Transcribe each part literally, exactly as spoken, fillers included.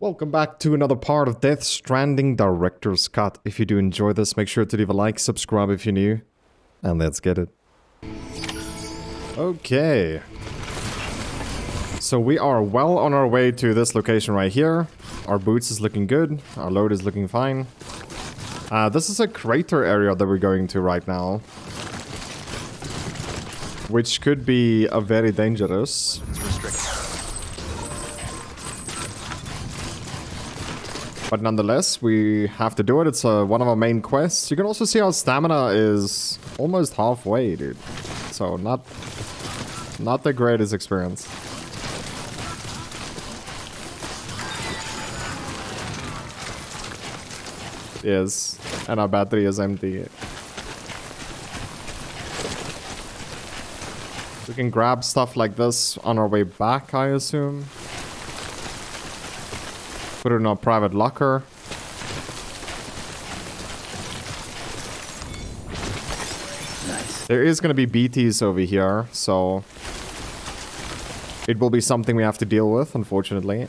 Welcome back to another part of Death Stranding Director's Cut. If you do enjoy this, make sure to leave a like, subscribe if you're new, and let's get it. Okay. So we are well on our way to this location right here. Our boots is looking good. Our load is looking fine. Uh, this is a crater area that we're going to right now, which could be a very dangerous. But nonetheless, we have to do it. It's uh, one of our main quests. You can also see our stamina is almost halfway, dude. So not, not the greatest experience. Yes, and our battery is empty. We can grab stuff like this on our way back, I assume. Put it in our private locker. Nice. There is going to be B Ts over here, so it will be something we have to deal with, unfortunately.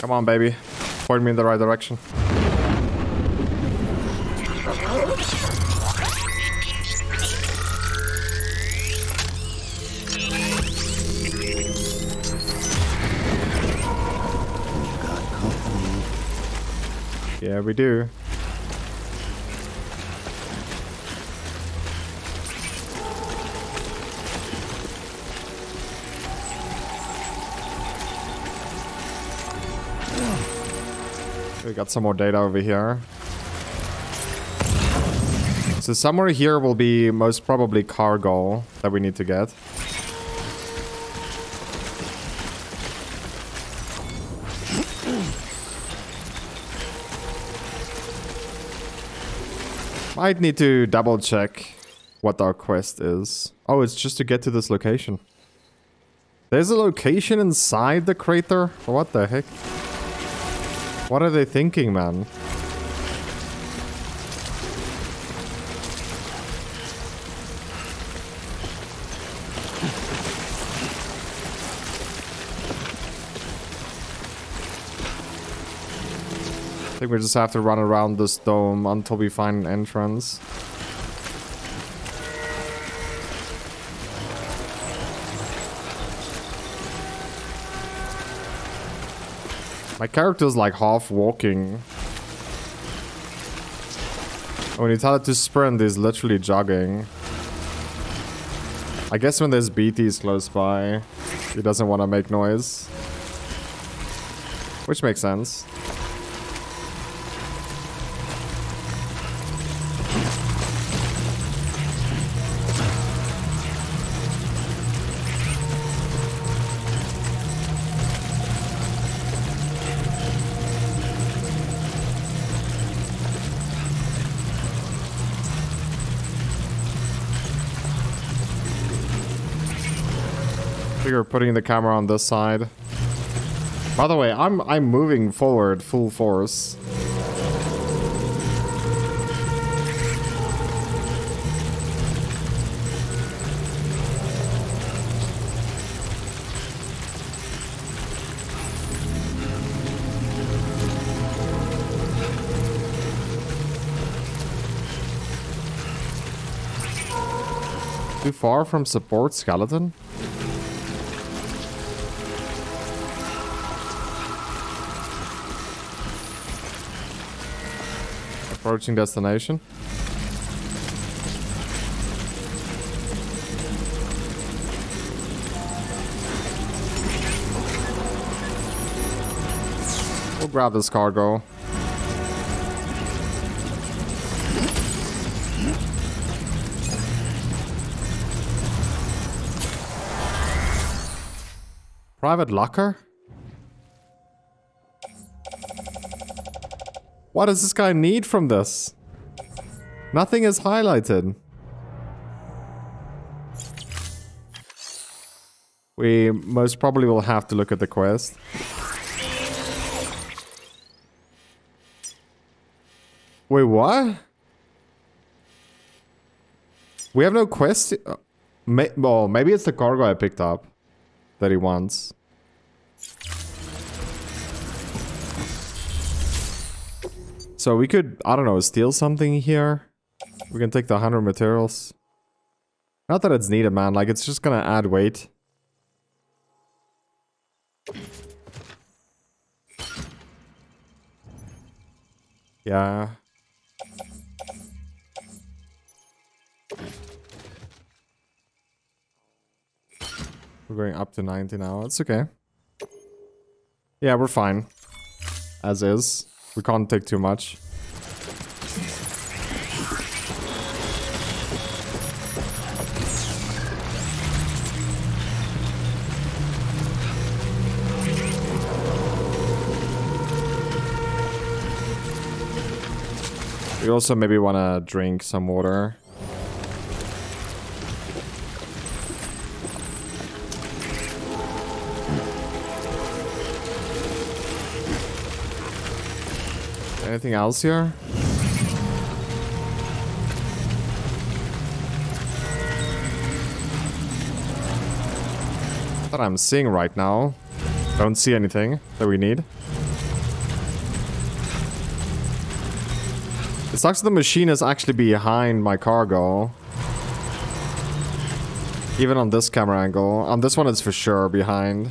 Come on, baby. Point me in the right direction. Yeah, we do. We got some more data over here. So somewhere here will be most probably cargo that we need to get. Might need to double check what our quest is. Oh, it's just to get to this location. There's a location inside the crater? What the heck? What are they thinking, man? I think we just have to run around this dome until we find an entrance. My character's like half walking. When you tell it to sprint, he's literally jogging. I guess when there's B Ts close by, he doesn't want to make noise. Which makes sense. We're putting the camera on this side. By the way, I'm I'm moving forward full force. Too far from support skeleton? Approaching destination. We'll grab this cargo. Private locker? What does this guy need from this? Nothing is highlighted. We most probably will have to look at the quest. Wait, what? We have no quest. Oh, may well, maybe it's the cargo I picked up that he wants. So we could, I don't know, steal something here. We can take the one hundred materials. Not that it's needed, man. Like, it's just gonna add weight. Yeah. We're going up to ninety now. It's okay. Yeah, we're fine. As is. We can't take too much. We also maybe want to drink some water. Anything else here? That I'm seeing right now. Don't see anything that we need. It sucks the machine is actually behind my cargo. Even on this camera angle. On this one it's for sure behind.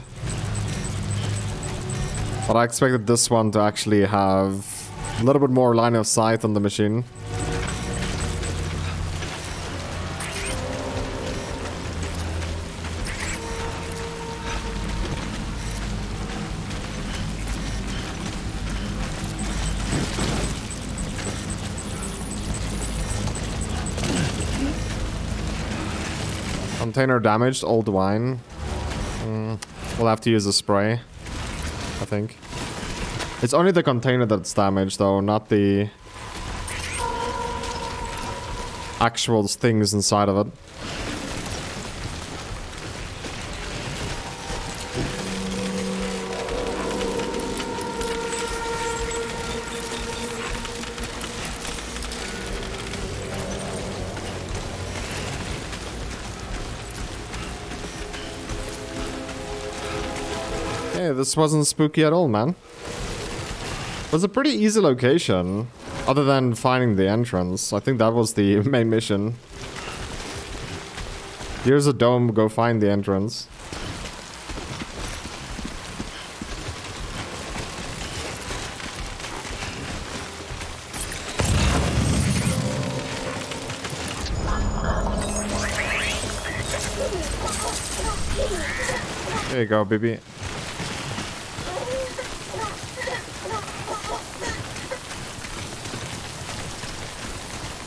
But I expected this one to actually have a little bit more line of sight on the machine. Container damaged, old wine. Mm, we'll have to use a spray, I think. It's only the container that's damaged, though, not the actual things inside of it. Hey, this wasn't spooky at all, man. It was a pretty easy location, other than finding the entrance. I think that was the main mission. Here's a dome, go find the entrance. There you go, baby.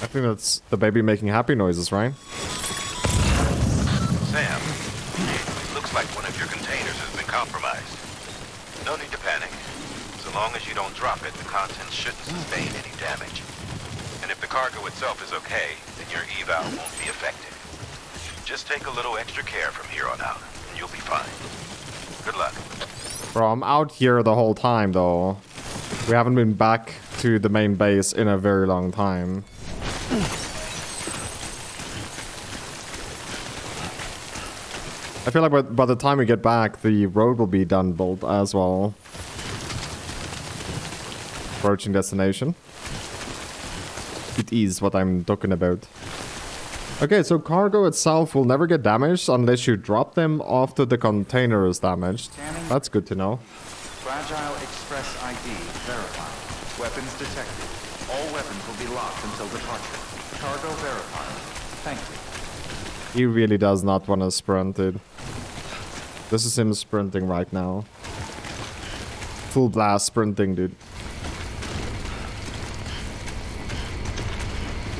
I think that's the baby making happy noises, right? Sam, looks like one of your containers has been compromised. No need to panic. So long as you don't drop it, the contents shouldn't sustain any damage. And if the cargo itself is okay, then your eval won't be affected. Just take a little extra care from here on out, and you'll be fine. Good luck. Bro, I'm out here the whole time, though. We haven't been back to the main base in a very long time. I feel like by, by the time we get back, the road will be done built as well. Approaching destination. It is what I'm talking about. Okay, so cargo itself will never get damaged unless you drop them after the container is damaged. That's good to know. Fragile Express I D verified. Weapons detected. All weapons will be locked until departure. Cargo verified. Thank you. He really does not want to sprint, dude. This is him sprinting right now. Full blast sprinting, dude.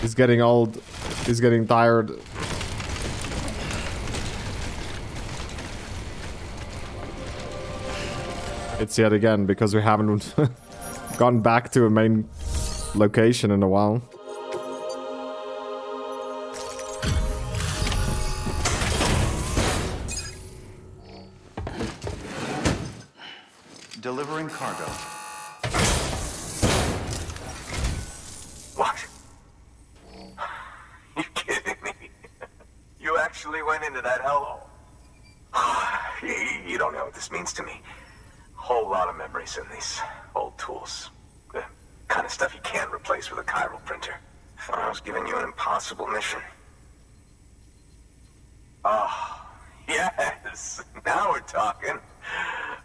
He's getting old. He's getting tired. It's yet again because we haven't gone back to a main location in a while. Delivering cargo. went into that hellhole. You don't know what this means to me. Whole lot of memories in these old tools. The kind of stuff you can't replace with a chiral printer. I was giving you an impossible mission. Oh, yes! Now we're talking.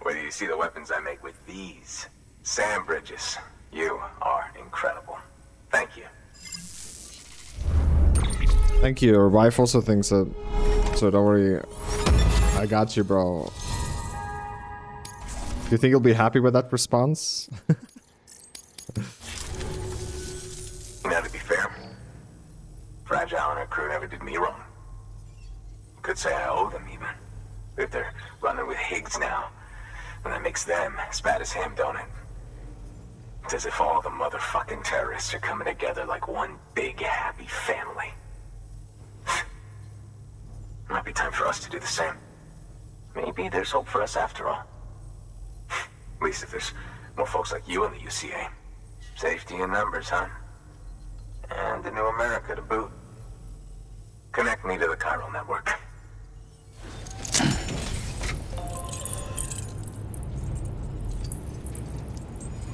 Whether you see the weapons I make with these. Sam Bridges, you are incredible. Thank you. Thank you. Rife also thinks that... So don't worry. I got you, bro. Do you think you'll be happy with that response? Now, to be fair, Fragile and her crew never did me wrong. You could say I owe them, even. If they're running with Higgs now, and that makes them as bad as him, don't it? It's as if all the motherfucking terrorists are coming together like one big happy family. Might be time for us to do the same. Maybe there's hope for us after all. At least if there's more folks like you in the U C A. Safety in numbers, huh? And the new America to boot. Connect me to the chiral network.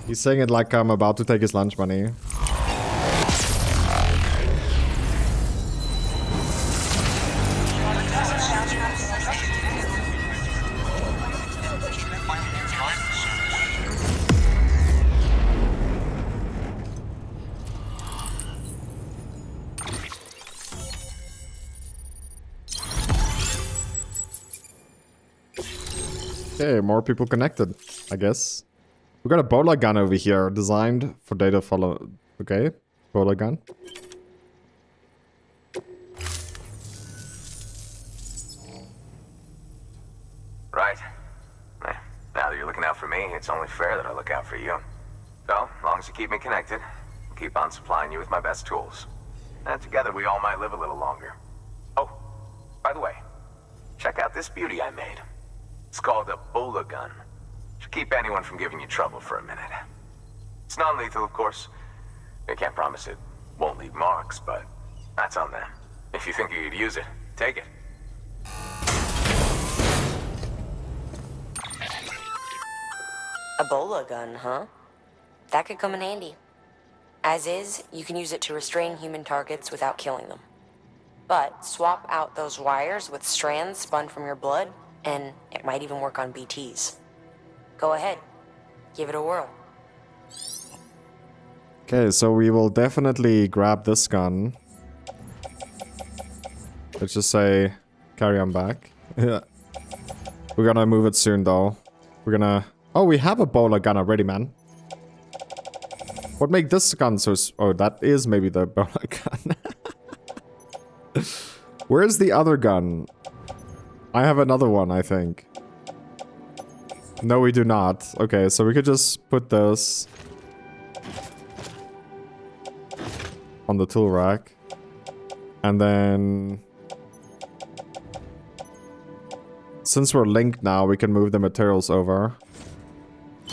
He's saying it like I'm about to take his lunch money. Okay, more people connected, I guess. We got a bowler gun over here, designed for data follow. Okay, bowler gun. Right. Now that you're looking out for me, it's only fair that I look out for you. So, as long as you keep me connected, I'll keep on supplying you with my best tools. And together we all might live a little longer. Oh, by the way, check out this beauty I made. It's called a bowler gun. Should keep anyone from giving you trouble for a minute. It's non-lethal, of course. I can't promise it won't leave marks, but that's on them. If you think you could use it, take it. A bola gun, huh? That could come in handy. As is, you can use it to restrain human targets without killing them. But swap out those wires with strands spun from your blood, and it might even work on B Ts. Go ahead. Give it a whirl. Okay, so we will definitely grab this gun. Let's just say, carry on back. Yeah. We're gonna move it soon, though. We're gonna... Oh, we have a bowler gun already, man. What make this gun so... Oh, that is maybe the bowler gun. Where's the other gun? I have another one, I think. No, we do not. Okay, so we could just put this on the tool rack. And then... Since we're linked now, we can move the materials over.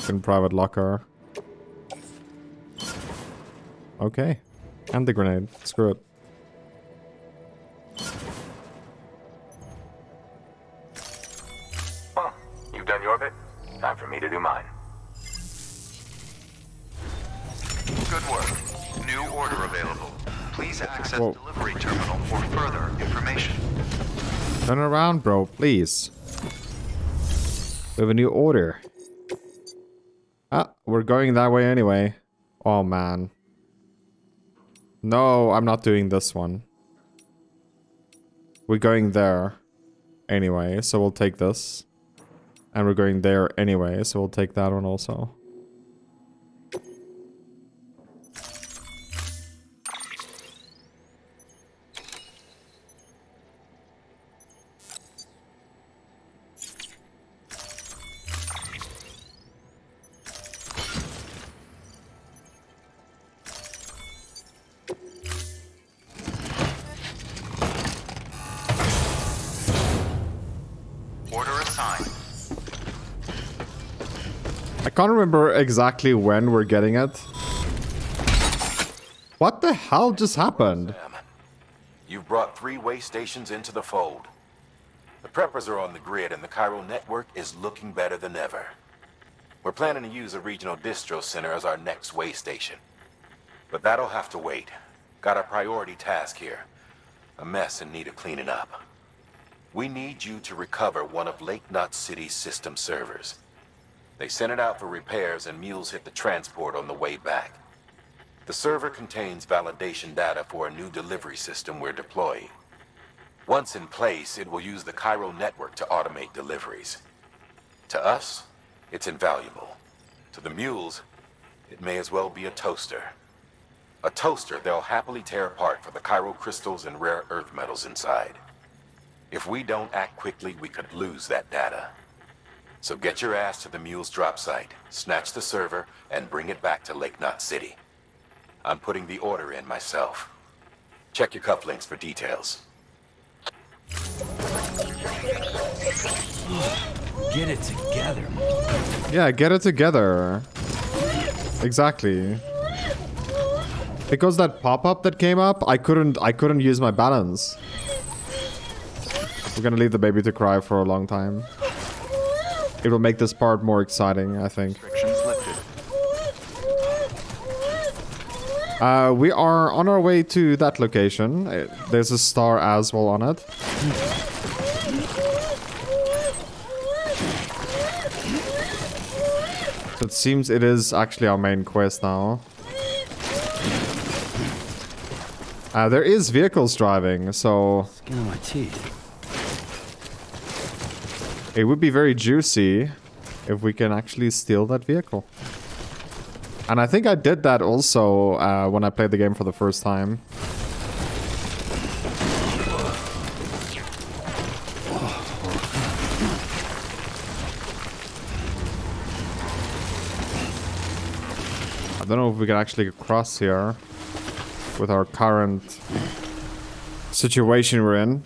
In private locker. Okay. And the grenade. Screw it. Well, you've done your bit. Time for me to do mine. Good work. New order available. Please access Whoa. delivery terminal for further information. Turn around, bro, please. We have a new order. Ah, we're going that way anyway. Oh, man. No, I'm not doing this one. We're going there anyway, so we'll take this. And we're going there anyway, so we'll take that one also. I can't remember exactly when we're getting it. What the hell just happened? You've brought three way stations into the fold. The preppers are on the grid, and the Cairo network is looking better than ever. We're planning to use a regional distro center as our next way station. But that'll have to wait. Got a priority task here. A mess in need of cleaning up. We need you to recover one of Lake Knot City's system servers. They sent it out for repairs, and mules hit the transport on the way back. The server contains validation data for a new delivery system we're deploying. Once in place, it will use the Chiral network to automate deliveries. To us, it's invaluable. To the mules, it may as well be a toaster. A toaster they'll happily tear apart for the chiral crystals and rare earth metals inside. If we don't act quickly, we could lose that data. So get your ass to the mules' drop site, snatch the server, and bring it back to Lake Knot City. I'm putting the order in myself. Check your cufflinks for details. Get it together. Yeah, get it together. Exactly. Because that pop-up that came up, I couldn't I couldn't use my balance. We're gonna leave the baby to cry for a long time. It will make this part more exciting, I think. Uh, we are on our way to that location. It, there's a star as well on it. So it seems it is actually our main quest now. Uh, there is vehicles driving, so... Skin on my teeth. It would be very juicy if we can actually steal that vehicle. And I think I did that also uh, when I played the game for the first time. I don't know if we can actually cross here with our current situation we're in.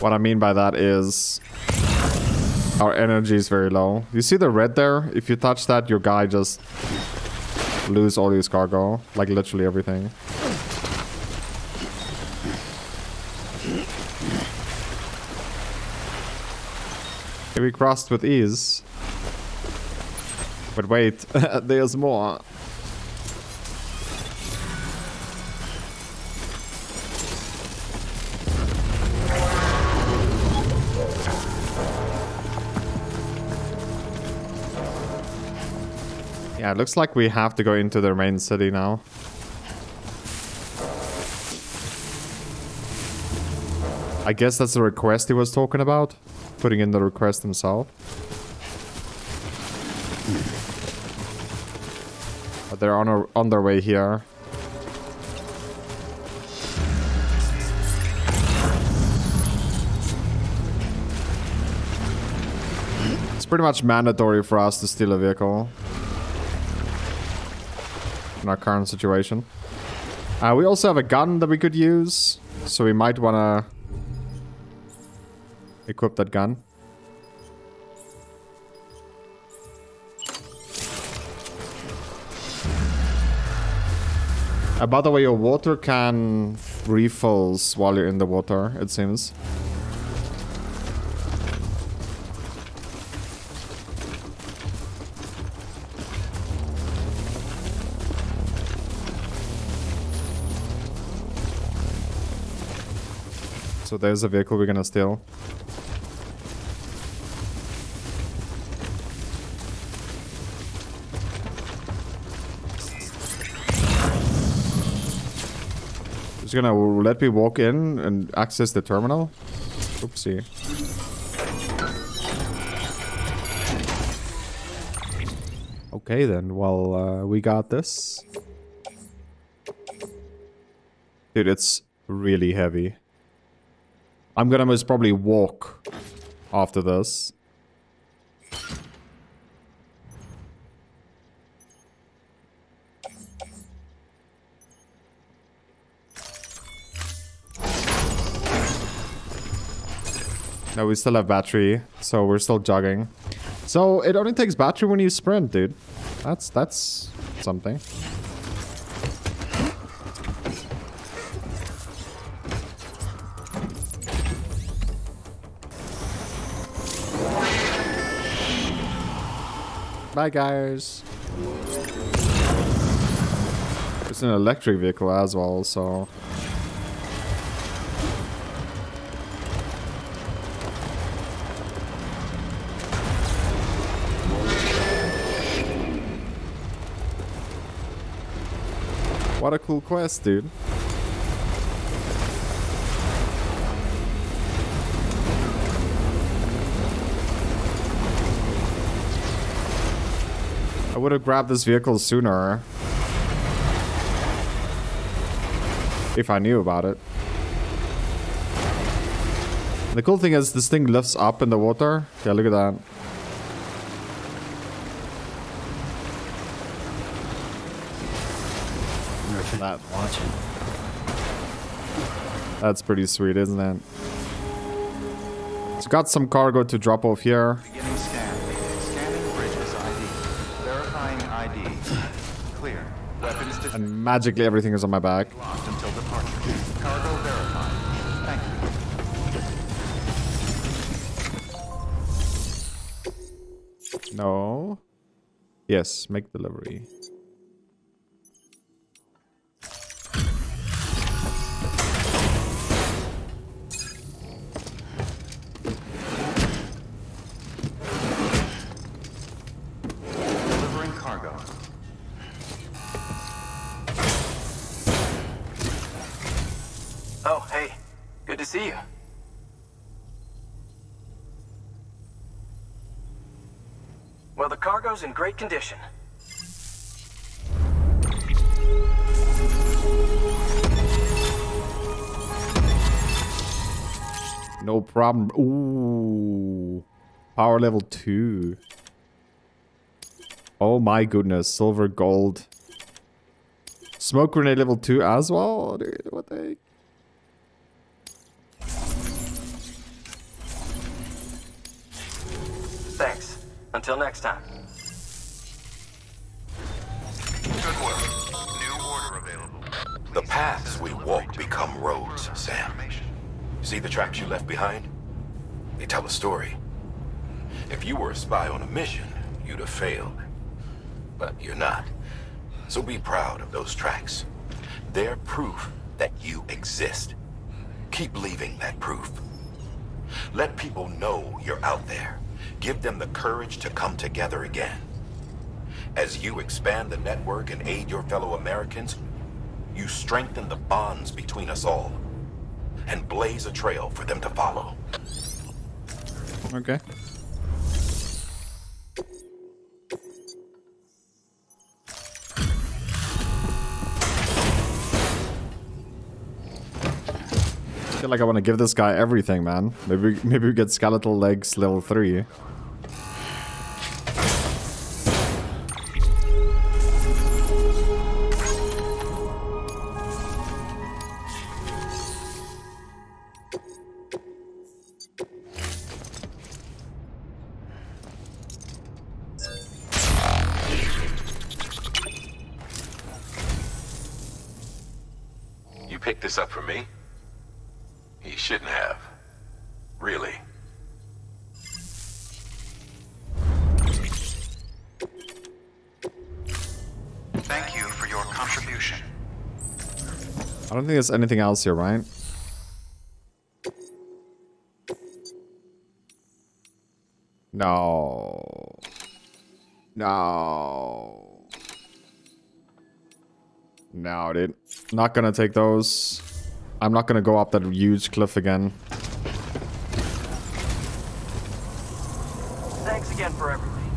What I mean by that is our energy is very low. You see the red there? If you touch that, your guy just loses all his cargo. Like literally everything. Here we crossed with ease. But wait, there's more. Yeah, it looks like we have to go into the main city now. I guess that's the request he was talking about. Putting in the request himself. But they're on, a, on their way here. It's pretty much mandatory for us to steal a vehicle in our current situation. Uh, we also have a gun that we could use, so we might wanna equip that gun. Uh, by the way, your water can refills while you're in the water, it seems. So there's a vehicle we're gonna steal. Just gonna let me walk in and access the terminal. Oopsie. Okay then, well, uh, we got this. Dude, it's really heavy. I'm gonna most probably walk after this. No, we still have battery, so we're still jogging. So it only takes battery when you sprint, dude. That's that's something. Bye, guys. It's an electric vehicle as well, so... What a cool quest, dude. I would have grabbed this vehicle sooner if I knew about it. The cool thing is this thing lifts up in the water. Yeah, look at that. That watching. That's pretty sweet, isn't it? It's got some cargo to drop off here. Beginning scan. Scanning Bridges I D. Verifying I D. Clear. Weapons. And magically everything is on my back. Locked until departure. Cargo verified. Thank you. No. Yes, make delivery. See you. Well, the cargo's in great condition. No problem. Ooh. Power level two. Oh my goodness. Silver, gold. Smoke grenade level two as well? Dude, what the heck? Thanks. Until next time. Good work. New order available. The paths we walk become roads, Sam. See the tracks you left behind? They tell a story. If you were a spy on a mission, you'd have failed. But you're not. So be proud of those tracks. They're proof that you exist. Keep leaving that proof. Let people know you're out there. Give them the courage to come together again. As you expand the network and aid your fellow Americans, you strengthen the bonds between us all and blaze a trail for them to follow. Okay. I feel like I want to give this guy everything, man. Maybe maybe we get skeletal legs level three. You picked this up for me? He shouldn't have. Really. Thank you for your contribution. I don't think there's anything else here, right? No. No. No, dude. Not gonna take those. I'm not gonna go up that huge cliff again. Thanks again for everything.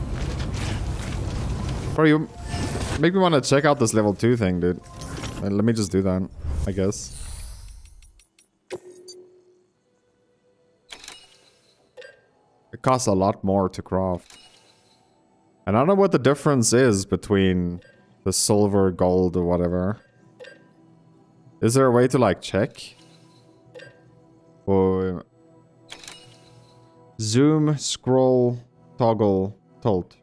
Bro, you make me want to check out this level two thing, dude. And let me just do that, I guess. It costs a lot more to craft. And I don't know what the difference is between the silver, gold, or whatever. Is there a way to, like, check? Or... Zoom, scroll, toggle, tilt.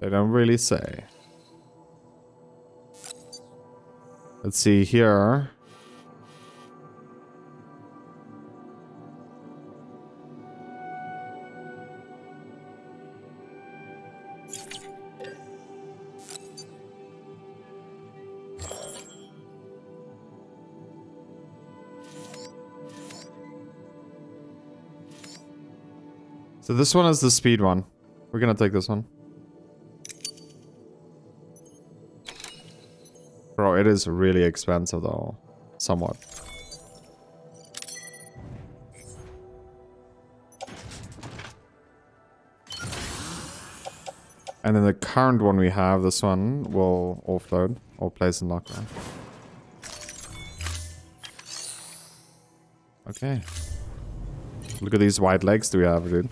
They don't really say. Let's see here. So this one is the speed one. We're gonna take this one. Bro, it is really expensive though. Somewhat. And then the current one we have, this one, will offload or place in lockdown. Okay. Look at these wide legs do we have, dude.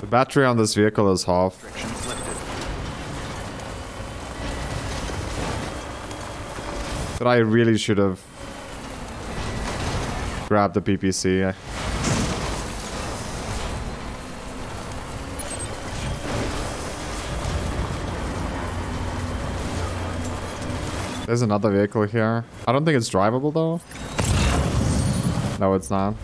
The battery on this vehicle is half. But I really should have grabbed the P P C. There's another vehicle here. I don't think it's drivable though. No, it's not.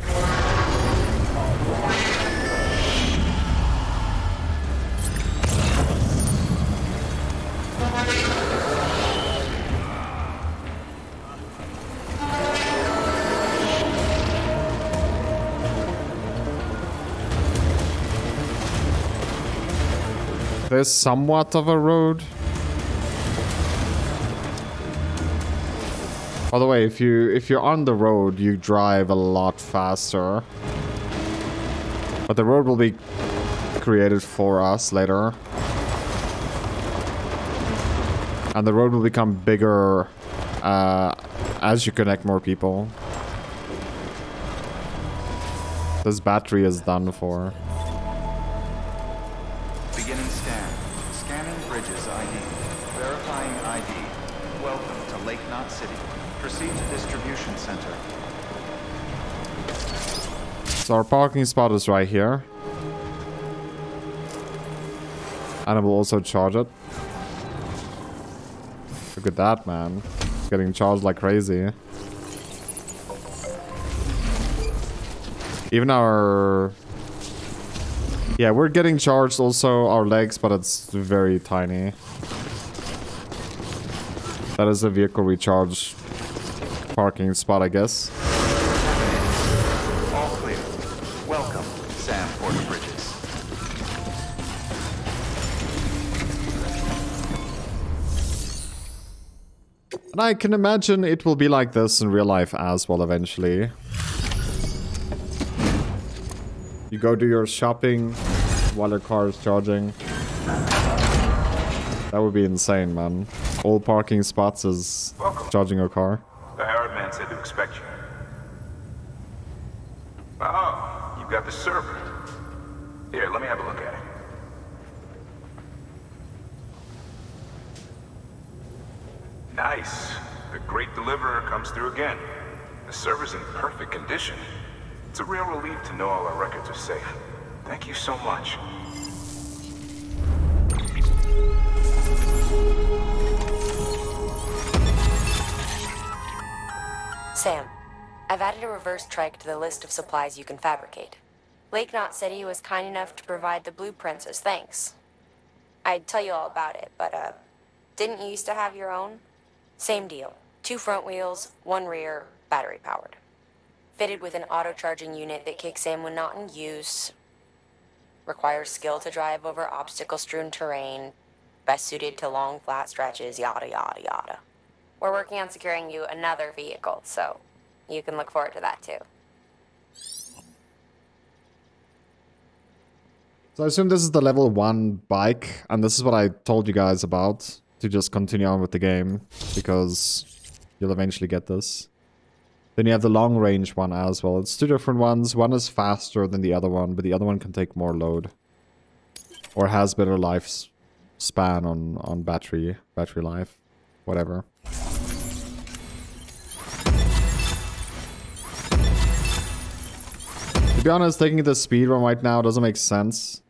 There's somewhat of a road. By the way, if you if you're on the road, you drive a lot faster. But the road will be created for us later. And the road will become bigger uh, as you connect more people. This battery is done for. So our parking spot is right here. And I will also charge it. Look at that, man. It's getting charged like crazy. Even our... Yeah, we're getting charged also our legs, but it's very tiny. That is a vehicle recharge parking spot, I guess. I can imagine it will be like this in real life as well eventually. You go do your shopping while your car is charging. That would be insane, man. All parking spots is Welcome. Charging your car. The Howard man said to expect you. Oh, you've got the server. Here, let me have a look at it. Nice. The great deliverer comes through again. The server's in perfect condition. It's a real relief to know all our records are safe. Thank you so much. Sam, I've added a reverse trike to the list of supplies you can fabricate. Lake Knot City was kind enough to provide the blueprints as thanks. I'd tell you all about it, but uh, didn't you used to have your own? Same deal. Two front wheels, one rear, battery powered. Fitted with an auto charging unit that kicks in when not in use. Requires skill to drive over obstacle strewn terrain. Best suited to long flat stretches, yada yada yada. We're working on securing you another vehicle, so you can look forward to that too. So I assume this is the level one bike, and this is what I told you guys about. To just continue on with the game, because you'll eventually get this. Then you have the long range one as well. It's two different ones. One is faster than the other one, but the other one can take more load. Or has better lifespan on, on battery, battery life, whatever. To be honest, taking the speed run right now doesn't make sense.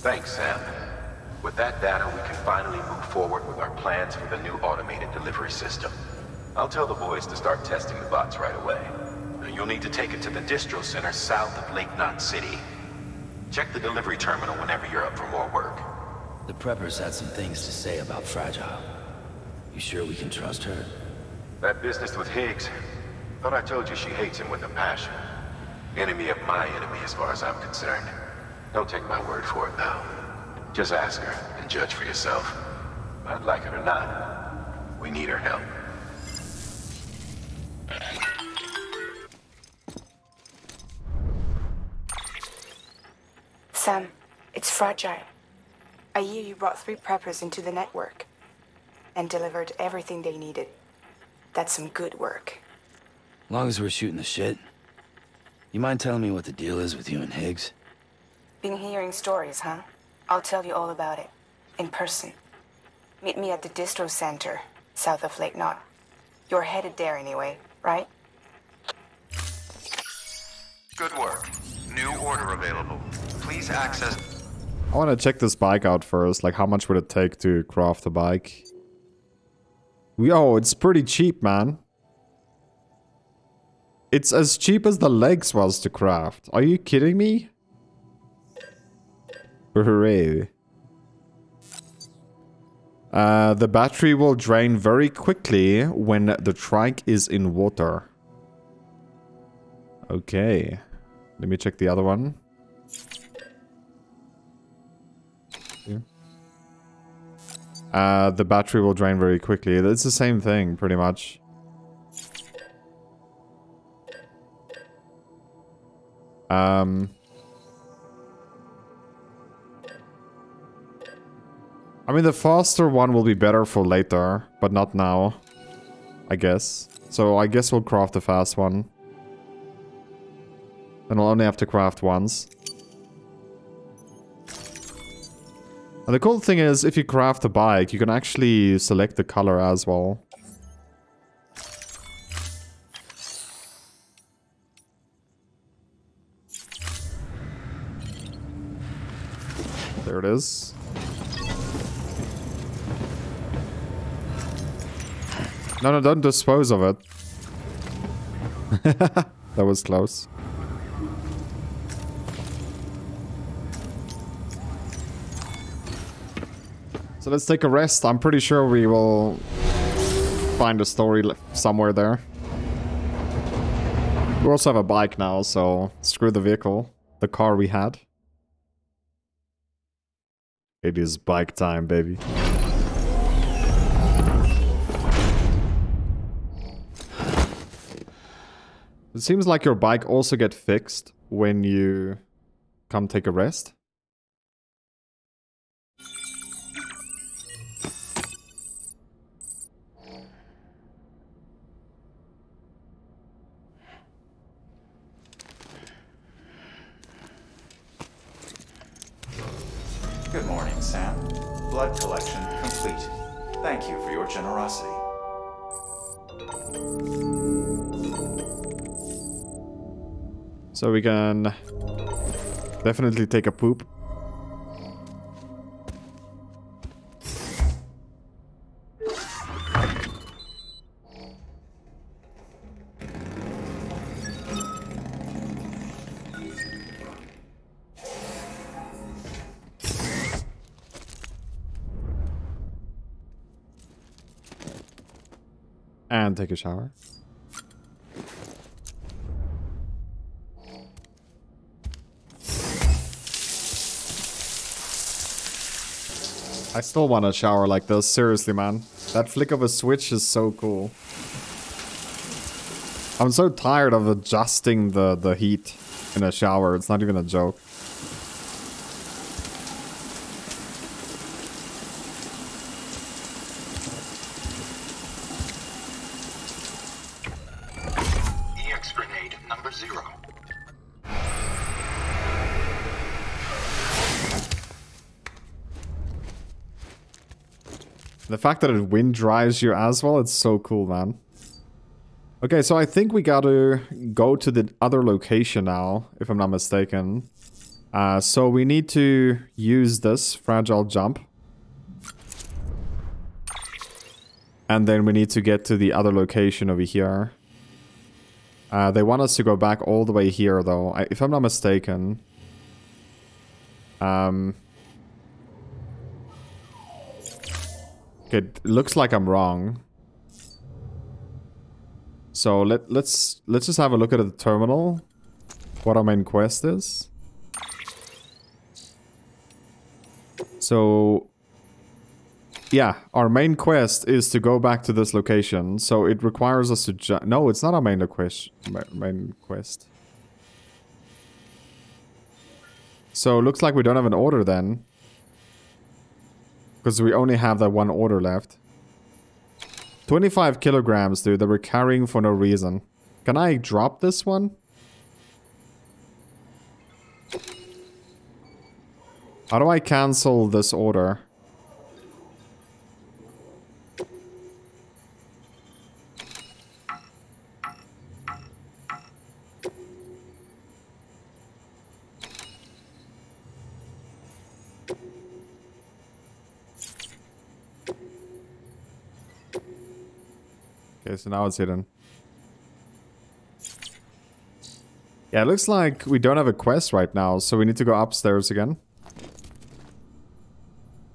Thanks, Sam. With that data, we can finally move forward with our plans for the new automated delivery system. I'll tell the boys to start testing the bots right away. You'll need to take it to the distro center south of Lake Knot City. Check the delivery terminal whenever you're up for more work. The Prepper's had some things to say about Fragile. You sure we can trust her? That business with Higgs. Thought I told you she hates him with a passion. Enemy of my enemy as far as I'm concerned. Don't take my word for it though. Just ask her and judge for yourself. I'd like it or not, we need her help. Sam, it's Fragile. I hear you brought three Preppers into the network and delivered everything they needed. That's some good work. Long as we're shooting the shit, you mind telling me what the deal is with you and Higgs? Been hearing stories, huh? I'll tell you all about it. In person. Meet me at the distro center, south of Lake Knot. You're headed there anyway, right? Good work. New order available. Please access... I want to check this bike out first. Like, how much would it take to craft a bike? Yo, it's pretty cheap, man. It's as cheap as the legs was to craft. Are you kidding me? Hooray. Uh, the battery will drain very quickly when the trike is in water. Okay. Let me check the other one. Uh, the battery will drain very quickly. It's the same thing, pretty much. Um... I mean, the faster one will be better for later, but not now, I guess. So I guess we'll craft the fast one. And I'll only have to craft once. And the cool thing is, if you craft a bike, you can actually select the color as well. There it is. No, no, don't dispose of it. That was close. So let's take a rest. I'm pretty sure we will find a story somewhere there. We also have a bike now, so screw the vehicle. The car we had. It is bike time, baby. It seems like your bike also gets fixed when you come take a rest. Good morning, Sam. Blood collection complete. Thank you for your generosity. So we can definitely take a poop. And take a shower. I still want a shower like this, seriously, man. That flick of a switch is so cool. I'm so tired of adjusting the, the heat in a shower, it's not even a joke. The fact that it wind drives you as well, it's so cool, man. Okay, so I think we gotta go to the other location now, if I'm not mistaken. Uh, so we need to use this fragile jump. And then we need to get to the other location over here. Uh, they want us to go back all the way here, though, I, if I'm not mistaken. Um, it looks like I'm wrong. So let, let's let's just have a look at the terminal, what our main quest is. So, yeah, our main quest is to go back to this location. So it requires us to ju- No, it's not our main quest. Main quest. So it looks like we don't have an order then, because we only have that one order left. twenty-five kilograms, dude, that we're carrying for no reason. Can I drop this one? How do I cancel this order? Okay, so now it's hidden. Yeah, it looks like we don't have a quest right now, so we need to go upstairs again.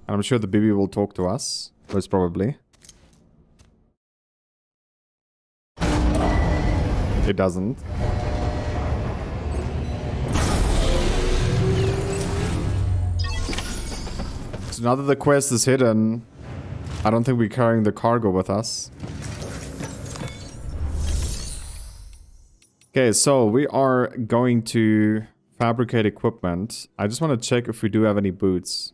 And I'm sure the B B will talk to us, most probably. It doesn't. So now that the quest is hidden, I don't think we're carrying the cargo with us. Okay, so we are going to fabricate equipment. I just want to check if we do have any boots.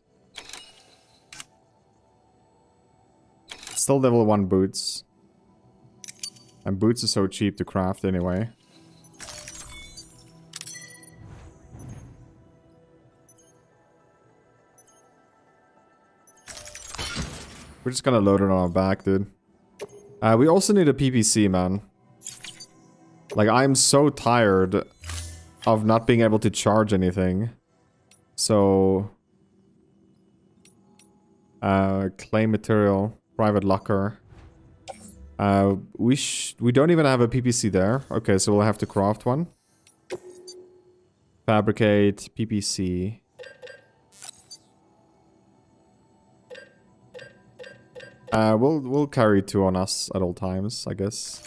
Still level one boots. And boots are so cheap to craft anyway. We're just gonna load it on our back, dude. Uh, we also need a P P C, man. Like, I'm so tired of not being able to charge anything. So... Uh, claim material. Private locker. Uh, we sh- we don't even have a P P C there. Okay, so we'll have to craft one. Fabricate P P C. Uh, we'll- we'll carry two on us at all times, I guess.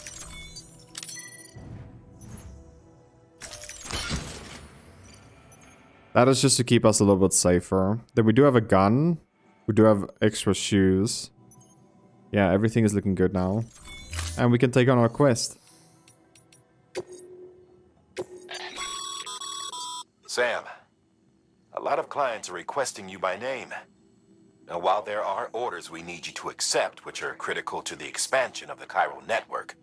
That is just to keep us a little bit safer. Then we do have a gun. We do have extra shoes. Yeah, everything is looking good now. And we can take on our quest. Sam, a lot of clients are requesting you by name. Now, while there are orders we need you to accept, which are critical to the expansion of the chiral network,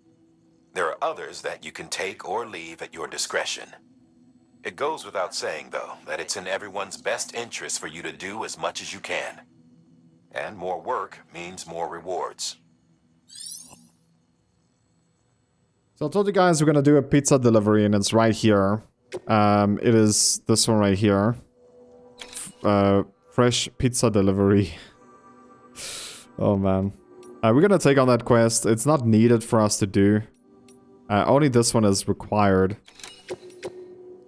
there are others that you can take or leave at your discretion. It goes without saying, though, that it's in everyone's best interest for you to do as much as you can. And more work means more rewards. So I told you guys we're gonna do a pizza delivery, and it's right here. Um, it is this one right here. Uh, fresh pizza delivery. Oh, man. Uh, we're gonna take on that quest. It's not needed for us to do. Uh, only this one is required.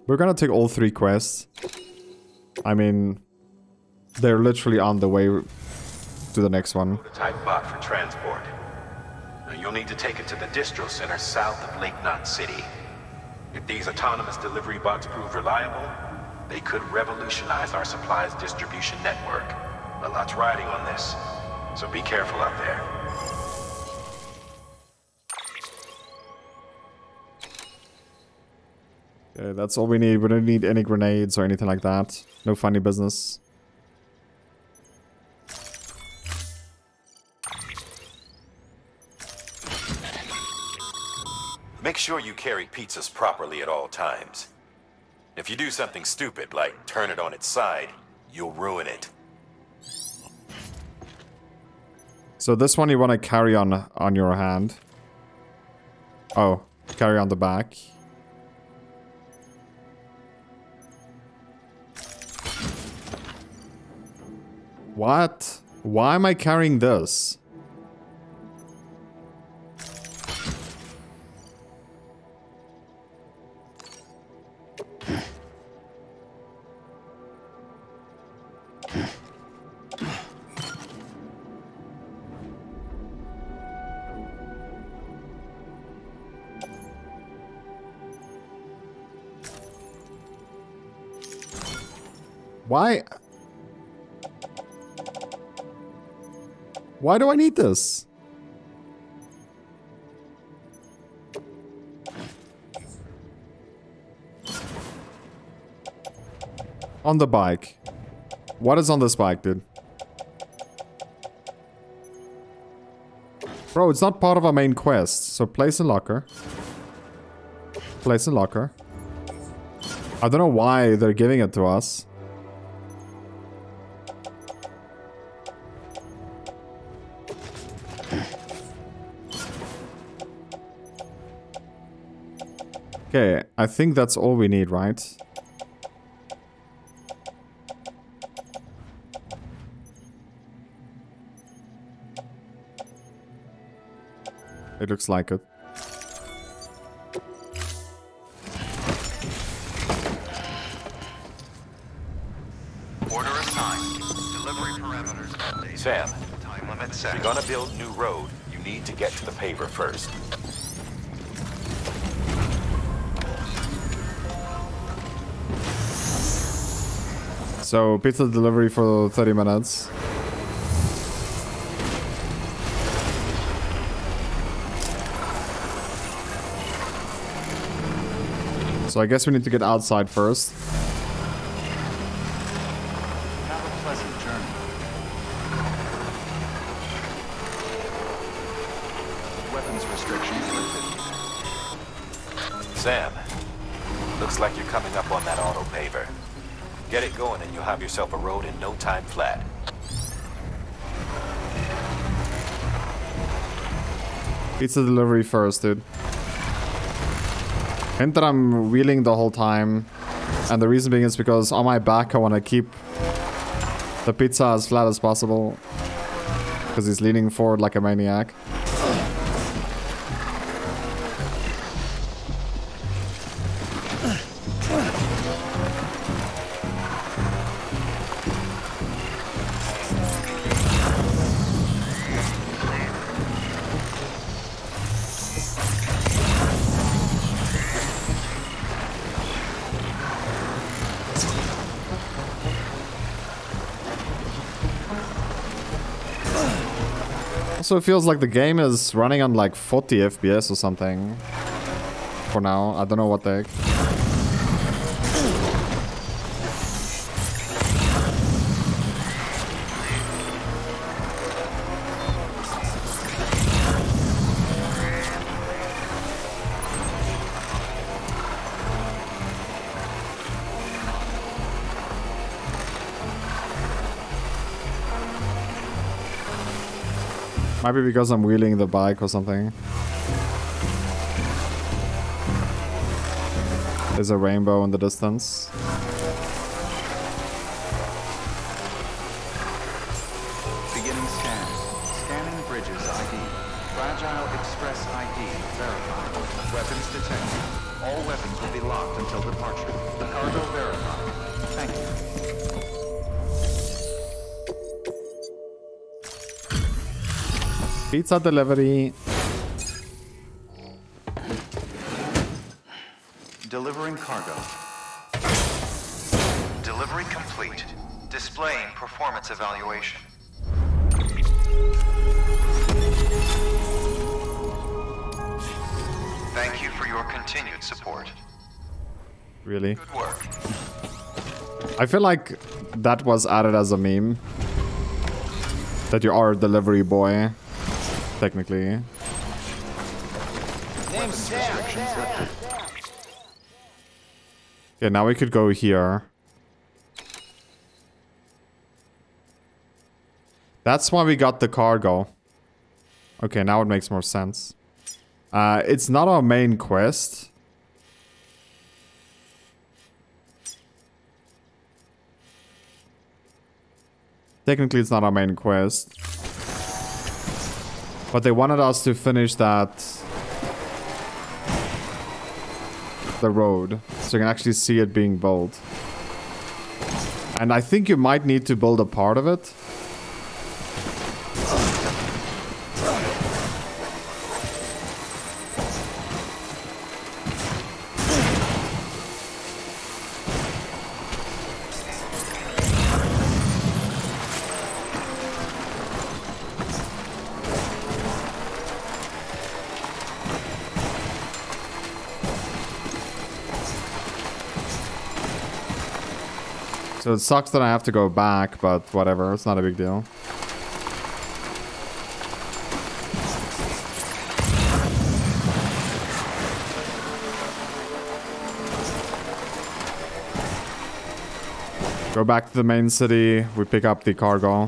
We're gonna take all three quests. I mean, they're literally on the way to the next one. Prototype bot for transport. Now you'll need to take it to the distro center south of Lake Knot City. If these autonomous delivery bots prove reliable, they could revolutionize our supplies distribution network. A lot's riding on this, so be careful out there. Okay, that's all we need. We don't need any grenades or anything like that. No funny business. Make sure you carry pizzas properly at all times. If you do something stupid, like turn it on its side, you'll ruin it. So this one you want to carry on on your hand. Oh, carry on the back. What? Why am I carrying this? Why? Why do I need this? On the bike. What is on this bike, dude? Bro, it's not part of our main quest. So place in locker. Place in locker. I don't know why they're giving it to us. Okay, I think that's all we need, right? It looks like it. Order assigned. Delivery parameters updated. Sam, time limit set. If you're gonna build new road, you need to get to the paver first. So, pizza delivery for thirty minutes. So, I guess we need to get outside first. Have a pleasant journey. Weapons restrictions lifted. Sam, looks like you're coming up on that auto paver. Get it going and you'll have yourself a road in no time flat. Pizza delivery first, dude. Hint that I'm wheeling the whole time. And the reason being is because on my back I want to keep the pizza as flat as possible. Because he's leaning forward like a maniac. Also, it feels like the game is running on like forty F P S or something. For now, I don't know what the heck. Might be because I'm wheeling the bike or something. There's a rainbow in the distance. Beginning scan. Scanning Bridges I D. Fragile Express I D verified. Weapons detected. All weapons will be locked until departure. The cargo verified. Thank you. Pizza delivery. Delivering cargo. Delivery complete. Displaying performance evaluation. Thank you for your continued support. Really? Good work. I feel like that was added as a meme. That you are a delivery boy. Technically. Yeah, now we could go here. That's why we got the cargo. Okay, now it makes more sense. Uh, it's not our main quest. Technically, it's not our main quest. But they wanted us to finish that... the road. So you can actually see it being built. And I think you might need to build a part of it. So it sucks that I have to go back, but whatever, it's not a big deal. Go back to the main city, we pick up the cargo.